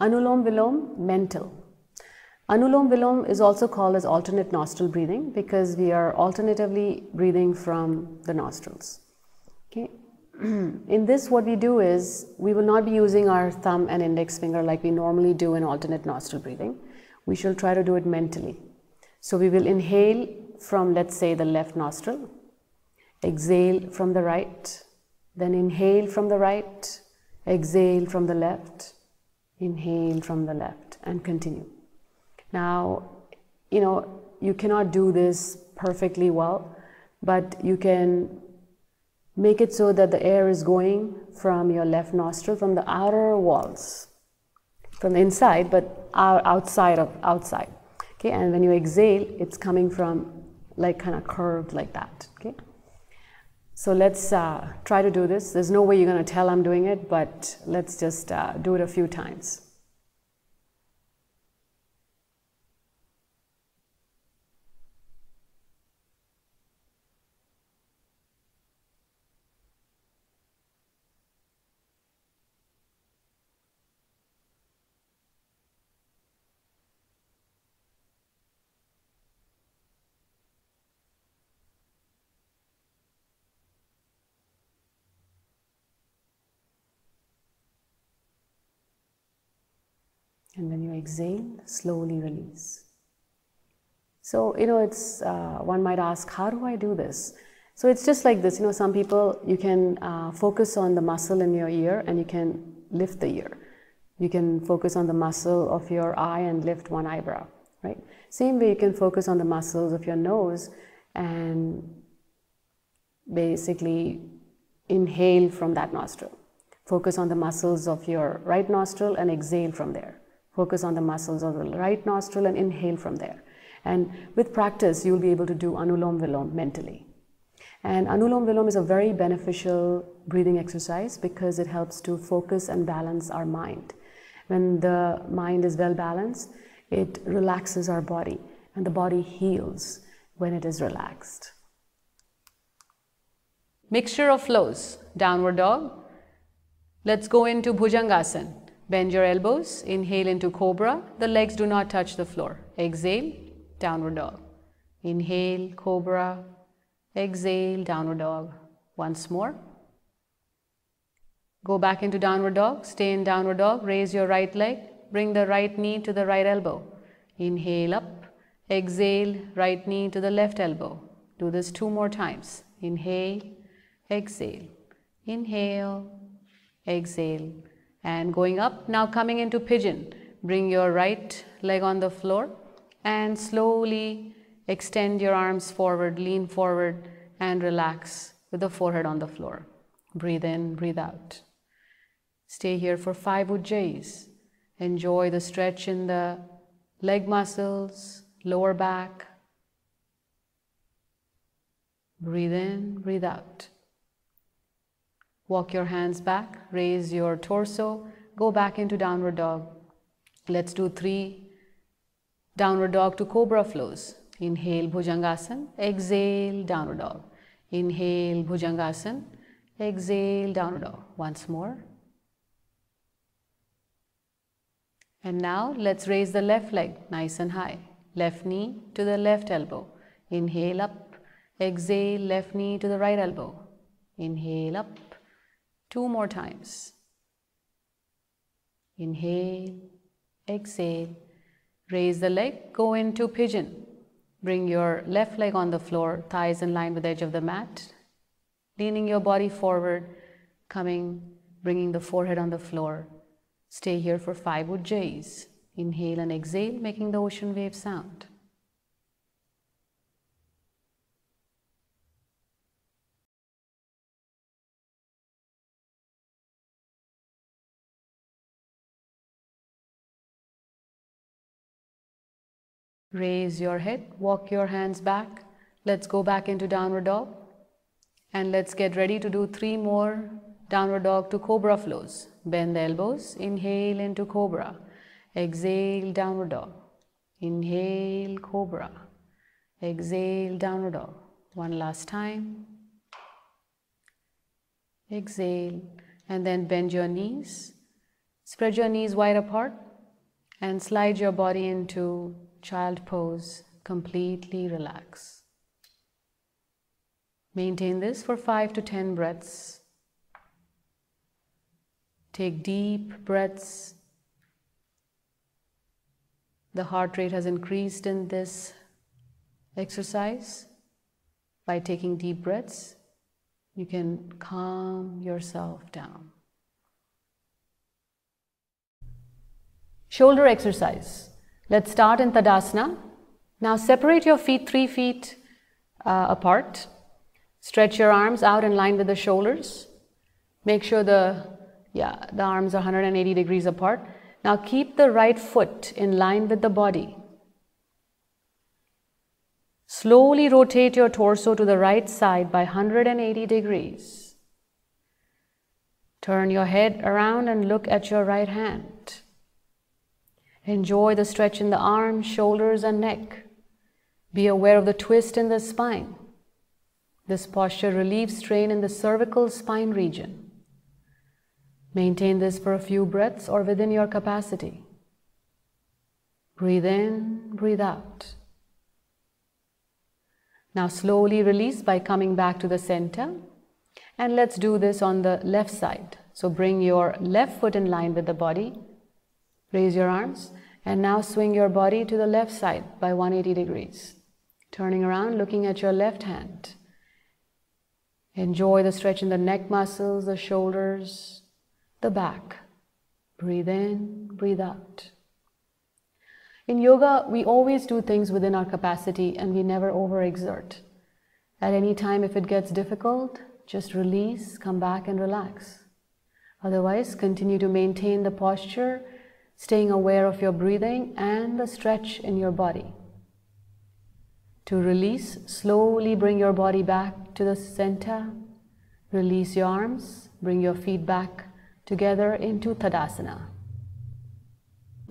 Anulom vilom, mental. Anulom vilom is also called as alternate nostril breathing because we are alternatively breathing from the nostrils. Okay. In this, what we do is we will not be using our thumb and index finger like we normally do in alternate nostril breathing. We shall try to do it mentally. So we will inhale from, let's say, the left nostril, exhale from the right, then inhale from the right, exhale from the left, inhale from the left, and continue. Now, you know, you cannot do this perfectly well, but you can make it so that the air is going from your left nostril, from the outer walls, from the inside, but outside. Okay, and when you exhale, it's coming from like kind of curved like that. Okay, so let's try to do this. There's no way you're going to tell I'm doing it, but let's just do it a few times. And when you exhale, slowly release. So, you know, it's, one might ask, how do I do this? So it's just like this, you know, some people, you can focus on the muscle in your ear and you can lift the ear. You can focus on the muscle of your eye and lift one eyebrow, right? Same way you can focus on the muscles of your nose and basically inhale from that nostril. Focus on the muscles of your right nostril and exhale from there. Focus on the muscles of the right nostril and inhale from there. And with practice, you'll be able to do Anulom Vilom mentally. And Anulom Vilom is a very beneficial breathing exercise because it helps to focus and balance our mind. When the mind is well balanced, it relaxes our body and the body heals when it is relaxed. Mixture of flows, downward dog. Let's go into Bhujangasana. Bend your elbows, inhale into cobra, the legs do not touch the floor. Exhale, downward dog. Inhale, cobra, exhale, downward dog. Once more. Go back into downward dog, stay in downward dog, raise your right leg, bring the right knee to the right elbow. Inhale up, exhale, right knee to the left elbow. Do this 2 more times. Inhale, exhale, inhale, exhale, and going up. Now coming into pigeon, bring your right leg on the floor and slowly extend your arms forward, lean forward and relax with the forehead on the floor. Breathe in, breathe out. Stay here for 5 Ujjayis. Enjoy the stretch in the leg muscles, lower back. Breathe in, breathe out. Walk your hands back, raise your torso, go back into downward dog. Let's do 3 downward dog to cobra flows. Inhale, Bhujangasana, exhale, downward dog. Inhale, Bhujangasana, exhale, downward dog. Once more. And now let's raise the left leg nice and high. Left knee to the left elbow. Inhale up, exhale, left knee to the right elbow. Inhale up. 2 more times. Inhale, exhale, raise the leg, go into pigeon. Bring your left leg on the floor, thighs in line with the edge of the mat, leaning your body forward, coming, bringing the forehead on the floor. Stay here for 5 Ujjayis. Inhale and exhale, making the ocean wave sound. Raise your head, walk your hands back. Let's go back into downward dog. And let's get ready to do 3 more downward dog to cobra flows. Bend the elbows, inhale into cobra. Exhale, downward dog. Inhale, cobra. Exhale, downward dog. One last time. Exhale, and then bend your knees. Spread your knees wide apart. and slide your body into child pose. Completely relax. Maintain this for 5 to 10 breaths. Take deep breaths. The heart rate has increased in this exercise. By taking deep breaths, you can calm yourself down. Shoulder exercise. Let's start in Tadasana. Now separate your feet 3 feet apart. Stretch your arms out in line with the shoulders. Make sure the arms are 180 degrees apart. Now keep the right foot in line with the body. Slowly rotate your torso to the right side by 180 degrees. Turn your head around and look at your right hand. Enjoy the stretch in the arms, shoulders, and neck. Be aware of the twist in the spine. This posture relieves strain in the cervical spine region. Maintain this for a few breaths or within your capacity. Breathe in, breathe out. Now slowly release by coming back to the center. And let's do this on the left side. So bring your left foot in line with the body. Raise your arms and now swing your body to the left side by 180 degrees. Turning around, looking at your left hand. Enjoy the stretch in the neck muscles, the shoulders, the back. Breathe in, breathe out. In yoga, we always do things within our capacity and we never overexert. At any time, if it gets difficult, just release, come back and relax. Otherwise, continue to maintain the posture, staying aware of your breathing and the stretch in your body. To release, slowly bring your body back to the center. Release your arms, bring your feet back together into Tadasana.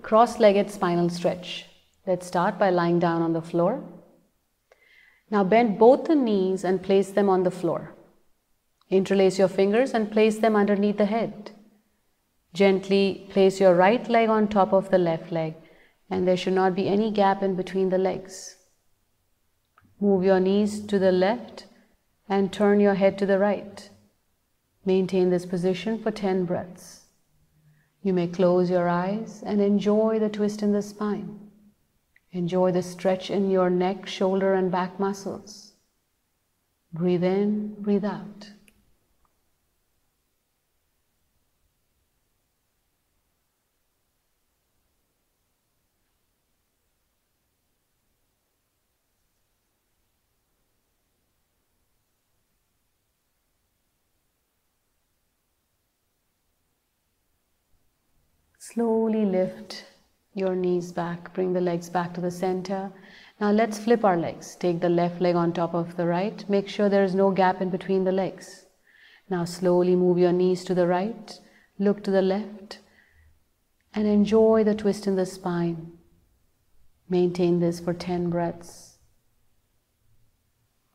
Cross-legged spinal stretch. Let's start by lying down on the floor. Now bend both the knees and place them on the floor. Interlace your fingers and place them underneath the head. Gently place your right leg on top of the left leg, and there should not be any gap in between the legs. Move your knees to the left and turn your head to the right. Maintain this position for 10 breaths. You may close your eyes and enjoy the twist in the spine. Enjoy the stretch in your neck, shoulder, and back muscles. Breathe in, breathe out. Slowly lift your knees back, bring the legs back to the center. Now let's flip our legs. Take the left leg on top of the right. Make sure there is no gap in between the legs. Now slowly move your knees to the right, look to the left, and enjoy the twist in the spine. Maintain this for 10 breaths.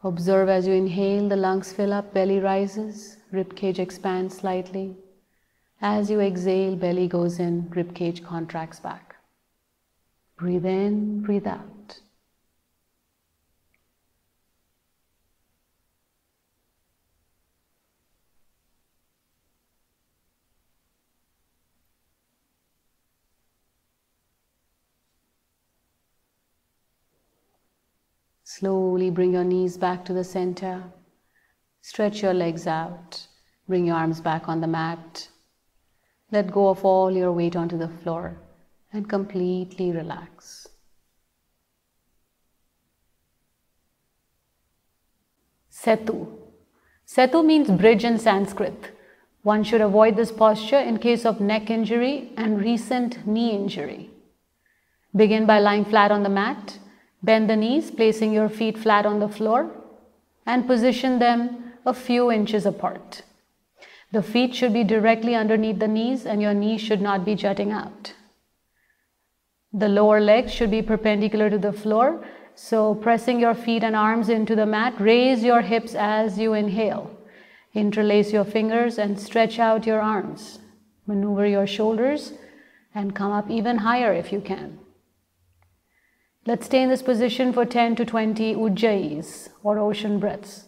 Observe as you inhale, the lungs fill up, belly rises, ribcage expands slightly. As you exhale, belly goes in, ribcage contracts back. Breathe in, breathe out. Slowly bring your knees back to the center. Stretch your legs out. Bring your arms back on the mat. Let go of all your weight onto the floor and completely relax. Setu. Setu means bridge in Sanskrit. One should avoid this posture in case of neck injury and recent knee injury. Begin by lying flat on the mat. Bend the knees, placing your feet flat on the floor and position them a few inches apart. The feet should be directly underneath the knees and your knees should not be jutting out. The lower legs should be perpendicular to the floor. So pressing your feet and arms into the mat, raise your hips as you inhale. Interlace your fingers and stretch out your arms. Maneuver your shoulders and come up even higher if you can. Let's stay in this position for 10 to 20 Ujjayis or ocean breaths.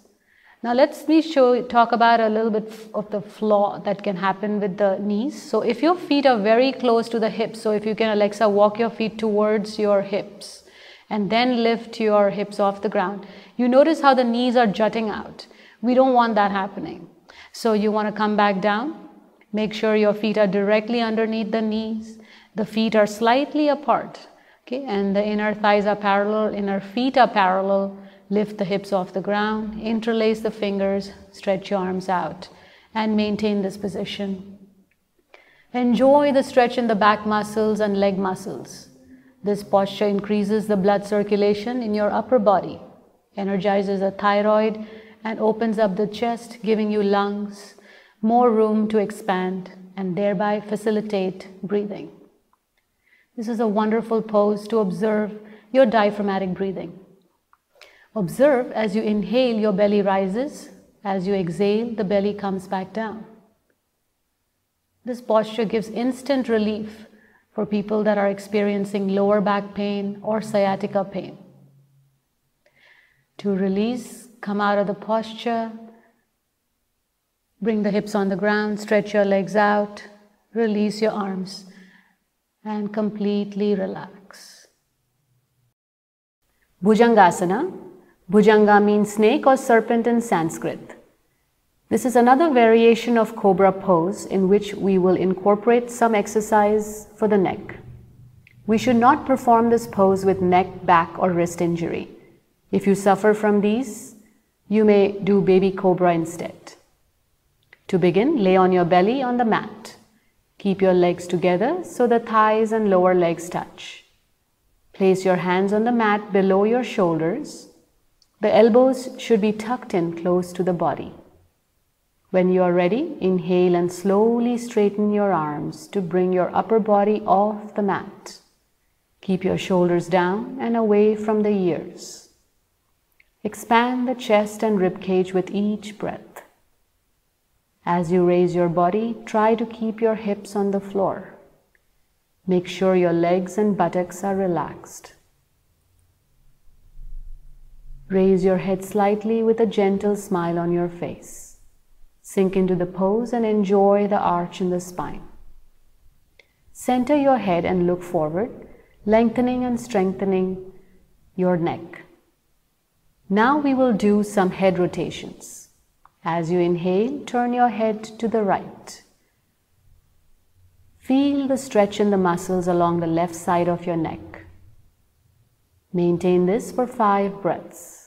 Now let me talk about a little bit of the flaw that can happen with the knees. So if your feet are very close to the hips, so if you can, Alexa, walk your feet towards your hips and then lift your hips off the ground, you notice how the knees are jutting out. We don't want that happening. So you want to come back down, make sure your feet are directly underneath the knees, the feet are slightly apart, okay, and the inner thighs are parallel, inner feet are parallel. Lift the hips off the ground, interlace the fingers, stretch your arms out, and maintain this position. Enjoy the stretch in the back muscles and leg muscles. This posture increases the blood circulation in your upper body, energizes the thyroid, and opens up the chest, giving you lungs more room to expand and thereby facilitate breathing. This is a wonderful pose to observe your diaphragmatic breathing. Observe as you inhale, your belly rises. As you exhale, the belly comes back down. This posture gives instant relief for people that are experiencing lower back pain or sciatica pain. To release, come out of the posture, bring the hips on the ground, stretch your legs out, release your arms, and completely relax. Bhujangasana. Bhujanga means snake or serpent in Sanskrit. This is another variation of cobra pose in which we will incorporate some exercise for the neck. We should not perform this pose with neck, back, or wrist injury. If you suffer from these, you may do baby cobra instead. To begin, lay on your belly on the mat. Keep your legs together so the thighs and lower legs touch. Place your hands on the mat below your shoulders. The elbows should be tucked in close to the body. When you are ready, inhale and slowly straighten your arms to bring your upper body off the mat. Keep your shoulders down and away from the ears. Expand the chest and ribcage with each breath. As you raise your body, try to keep your hips on the floor. Make sure your legs and buttocks are relaxed. Raise your head slightly with a gentle smile on your face. Sink into the pose and enjoy the arch in the spine. Center your head and look forward, lengthening and strengthening your neck. Now we will do some head rotations. As you inhale, turn your head to the right. Feel the stretch in the muscles along the left side of your neck. Maintain this for 5 breaths.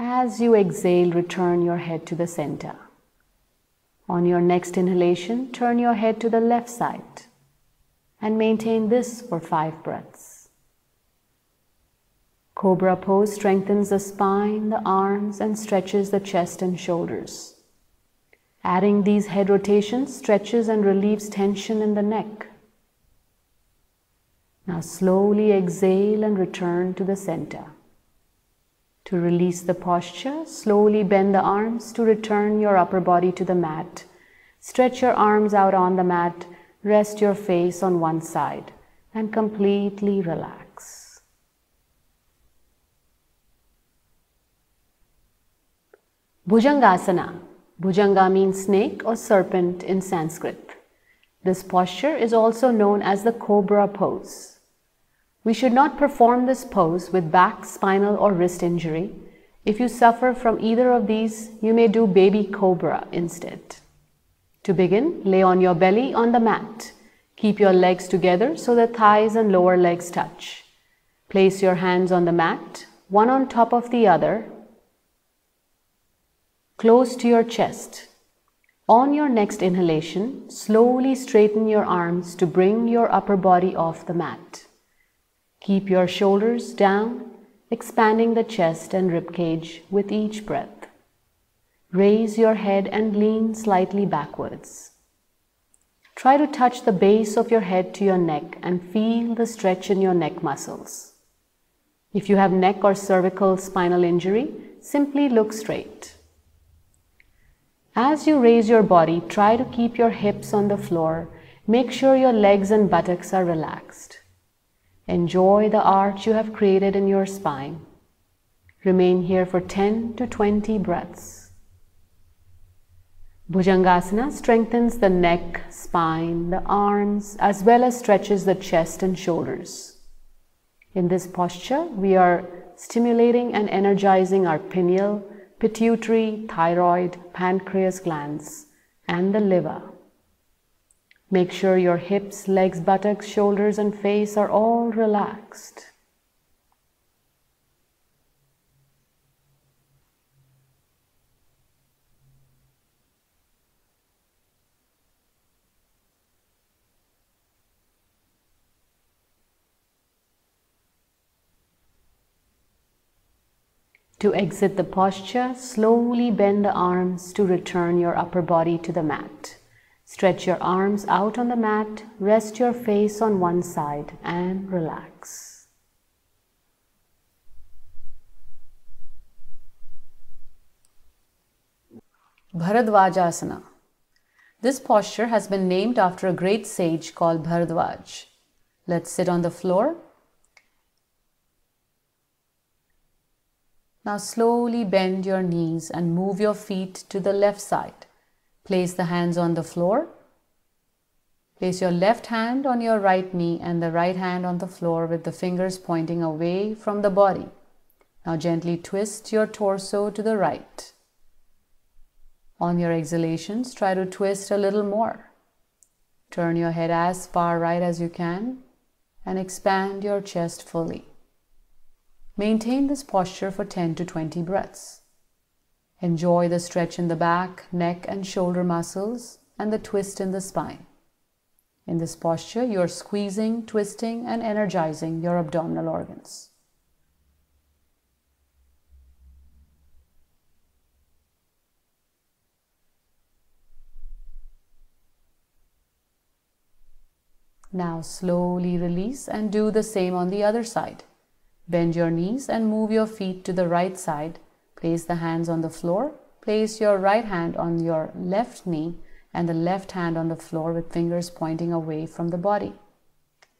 As you exhale, return your head to the center. On your next inhalation, turn your head to the left side and maintain this for 5 breaths. Cobra pose strengthens the spine, the arms, and stretches the chest and shoulders. Adding these head rotations stretches and relieves tension in the neck. Now slowly exhale and return to the center. To release the posture, slowly bend the arms to return your upper body to the mat. Stretch your arms out on the mat, rest your face on one side, and completely relax. Bhujangasana. Bhujanga means snake or serpent in Sanskrit. This posture is also known as the cobra pose. We should not perform this pose with back, spinal, or wrist injury. If you suffer from either of these, you may do baby cobra instead. To begin, lay on your belly on the mat. Keep your legs together so the thighs and lower legs touch. Place your hands on the mat, one on top of the other, close to your chest. On your next inhalation, slowly straighten your arms to bring your upper body off the mat. Keep your shoulders down, expanding the chest and ribcage with each breath. Raise your head and lean slightly backwards. Try to touch the base of your head to your neck and feel the stretch in your neck muscles. If you have neck or cervical spinal injury, simply look straight. As you raise your body, try to keep your hips on the floor. Make sure your legs and buttocks are relaxed. Enjoy the arch you have created in your spine. Remain here for 10 to 20 breaths. Bhujangasana strengthens the neck, spine, the arms, as well as stretches the chest and shoulders. In this posture, we are stimulating and energizing our pineal, pituitary, thyroid, pancreas glands, and the liver. Make sure your hips, legs, buttocks, shoulders, and face are all relaxed. To exit the posture, slowly bend the arms to return your upper body to the mat. Stretch your arms out on the mat, rest your face on one side and relax. Bharadvajasana. This posture has been named after a great sage called Bharadvaj. Let's sit on the floor. Now slowly bend your knees and move your feet to the left side. Place the hands on the floor. Place your left hand on your right knee and the right hand on the floor with the fingers pointing away from the body. Now gently twist your torso to the right. On your exhalations, try to twist a little more. Turn your head as far right as you can and expand your chest fully. Maintain this posture for 10 to 20 breaths. Enjoy the stretch in the back, neck and shoulder muscles and the twist in the spine. In this posture, you are squeezing, twisting and energizing your abdominal organs. Now slowly release and do the same on the other side. Bend your knees and move your feet to the right side. Place the hands on the floor. Place your right hand on your left knee and the left hand on the floor with fingers pointing away from the body.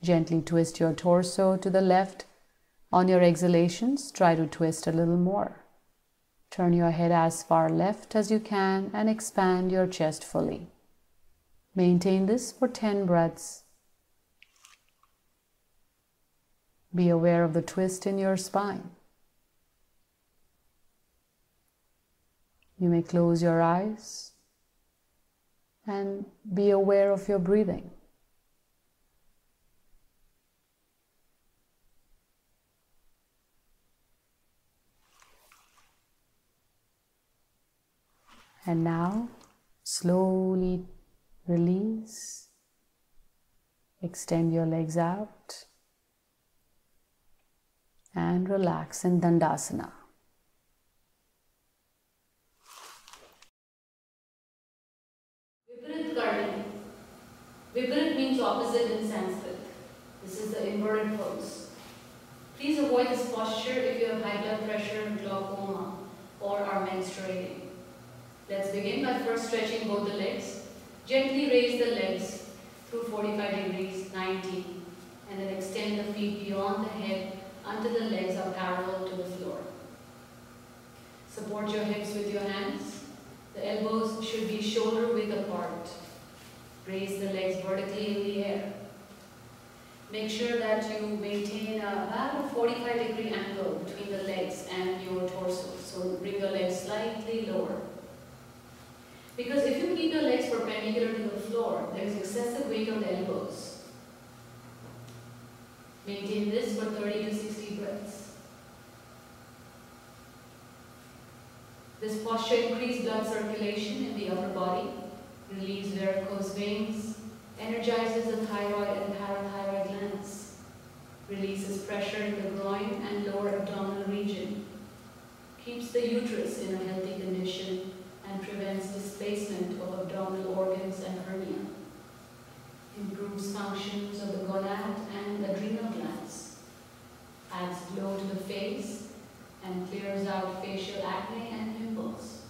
Gently twist your torso to the left. On your exhalations, try to twist a little more. Turn your head as far left as you can and expand your chest fully. Maintain this for 10 breaths. Be aware of the twist in your spine. You may close your eyes and be aware of your breathing. And now, slowly release. Extend your legs out. And relax in Dandasana. Viparit Karna. Viparit means opposite in Sanskrit. This is the inverted pose. Please avoid this posture if you have high blood pressure, glaucoma, or are menstruating. Let's begin by first stretching both the legs. Gently raise the legs through 45 degrees, 90, and then extend the feet beyond the head until the legs are parallel to the floor. Support your hips with your hands. The elbows should be shoulder width apart. Raise the legs vertically in the air. Make sure that you maintain about a 45-degree angle between the legs and your torso. So bring your legs slightly lower. Because if you keep your legs perpendicular to the floor, there is excessive weight on the elbows. Maintain this for 30 to 60 breaths. This posture increases blood circulation in the upper body, relieves varicose veins, energizes the thyroid and parathyroid glands, releases pressure in the groin and lower abdominal region, keeps the uterus in a healthy condition, and prevents displacement of abdominal organs and hernia. Improves functions of the gonad and adrenal glands, adds glow to the face clears out facial acne and pimples.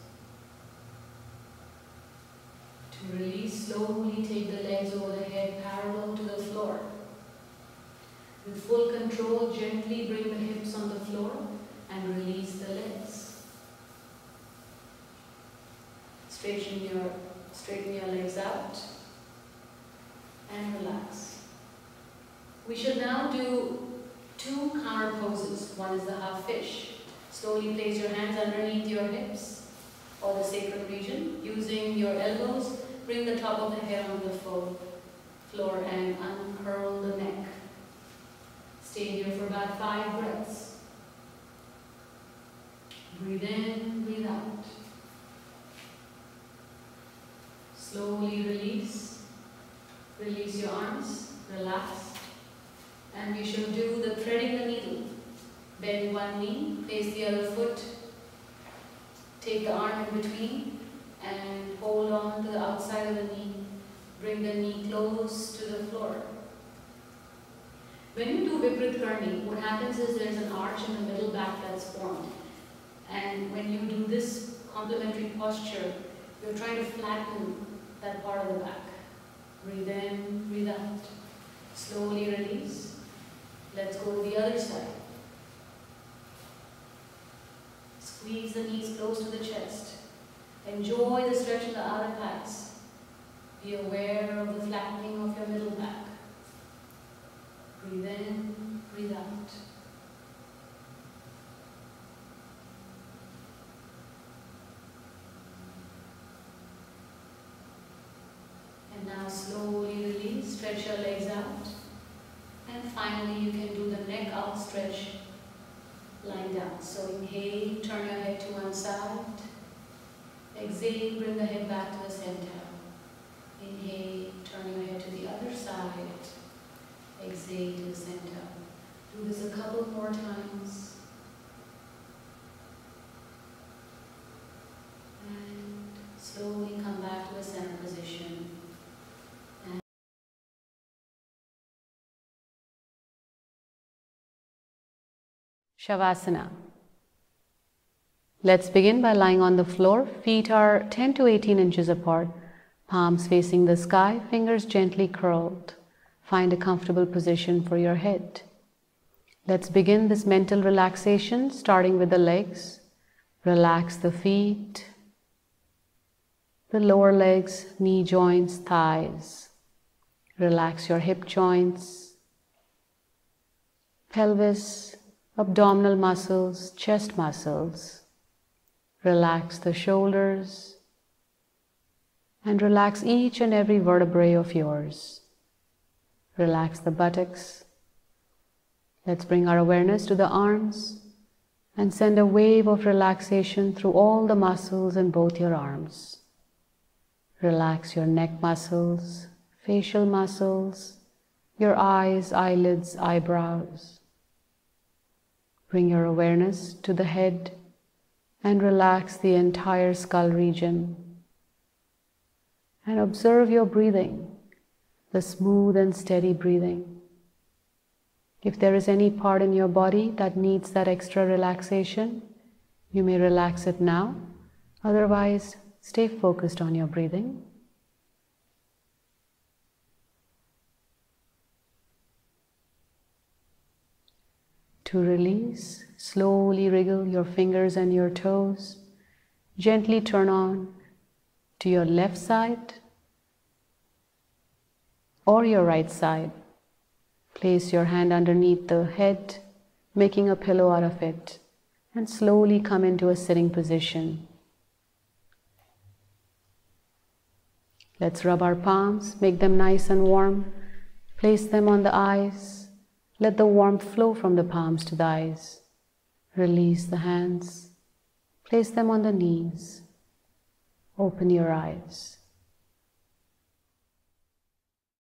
To release, slowly take the legs over the head parallel to the floor. With full control, gently bring the hips on the floor and release the legs. Straighten your legs out and relax. We should now do two counter poses. One is the half fish. Slowly place your hands underneath your hips or the sacrum region. Using your elbows, bring the top of the head on the floor and uncurl the neck. Stay here for about 5 breaths. Breathe in, breathe out. Slowly release. Release your arms, relax. And we should do the threading the needle. Bend one knee, place the other foot. Take the arm in between and hold on to the outside of the knee. Bring the knee close to the floor. When you do Viprit Karni, what happens is there's an arch in the middle back that's formed. And when you do this complementary posture, you're trying to flatten that part of the back. Breathe in, breathe out. Slowly release. Let's go to the other side. Squeeze the knees close to the chest. Enjoy the stretch in the outer pads. Be aware of the flattening of your middle back. Breathe in, breathe out. And now slowly release, stretch your legs out. And finally you can do the neck out stretch, lying down. So inhale, turn your head to one side. Exhale, bring the head back to the center. Inhale, turn your head to the other side. Exhale to the center. Do this a couple more times. And slowly come back to the center position. And Shavasana. Let's begin by lying on the floor. Feet are 10 to 18 inches apart. Palms facing the sky, fingers gently curled. Find a comfortable position for your head. Let's begin this mental relaxation, starting with the legs. Relax the feet, the lower legs, knee joints, thighs. Relax your hip joints, pelvis, abdominal muscles, chest muscles. Relax the shoulders and relax each and every vertebrae of yours. Relax the buttocks. Let's bring our awareness to the arms and send a wave of relaxation through all the muscles in both your arms. Relax your neck muscles, facial muscles, your eyes, eyelids, eyebrows. Bring your awareness to the head and relax the entire skull region. And observe your breathing. The smooth and steady breathing. If there is any part in your body that needs that extra relaxation, you may relax it now. Otherwise, stay focused on your breathing. To release, slowly wriggle your fingers and your toes. Gently turn on to your left side or your right side. Place your hand underneath the head, making a pillow out of it, and slowly come into a sitting position. Let's rub our palms, make them nice and warm. Place them on the eyes. Let the warmth flow from the palms to the eyes. Release the hands. Place them on the knees. Open your eyes.